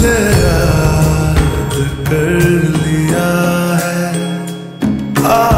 तुझे याद कर लिया है।